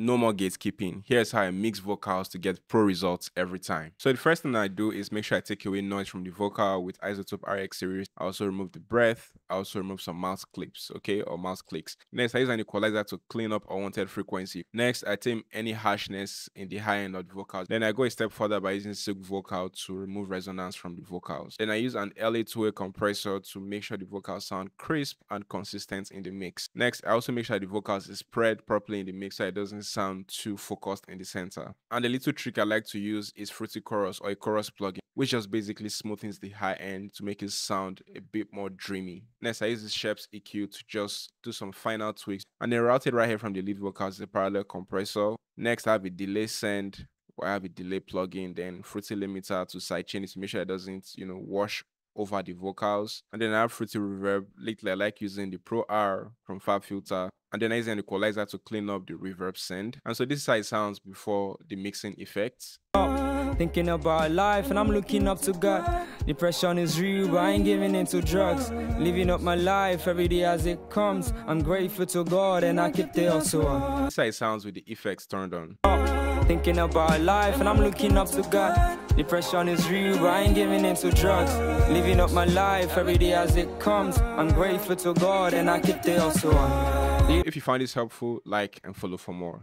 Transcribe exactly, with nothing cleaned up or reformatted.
no more gatekeeping. Here's how I mix vocals to get pro results every time. So the first thing I do is make sure I take away noise from the vocal with iZotope R X series. I also remove the breath. I also remove some mouse clips, okay, or mouse clicks. Next, I use an equalizer to clean up unwanted frequency. Next, I tame any harshness in the high end of the vocals. Then I go a step further by using Silk Vocal to remove resonance from the vocals. Then I use an L A two A compressor to make sure the vocals sound crisp and consistent in the mix. Next, I also make sure the vocals is spread properly in the mix so it doesn't sound too focused in the center. And a little trick I like to use is Fruity Chorus or a chorus plugin, which just basically smoothens the high end to make it sound a bit more dreamy. Next, I use the Sheps E Q to just do some final tweaks, and then routed right here from the lead vocals is a parallel compressor. Next, I have a delay send, or I have a delay plugin, then Fruity Limiter to sidechain it to make sure it doesn't, you know, wash over the vocals. And then I have Fruity Reverb. Lately, I like using the Pro R from FabFilter. And then I use an equalizer to clean up the reverb send. And so this is how it sounds before the mixing effects. Thinking about life and I'm looking up to God. Depression is real, but I ain't giving in to drugs. Living up my life every day as it comes. I'm grateful to God and I keep the also on. This is how it sounds with the effects turned on. Thinking about life and I'm looking up to God. Depression is real, but I ain't giving in to drugs. Living up my life every day as it comes. I'm grateful to God and I keep the also on. If you found this helpful, like and follow for more.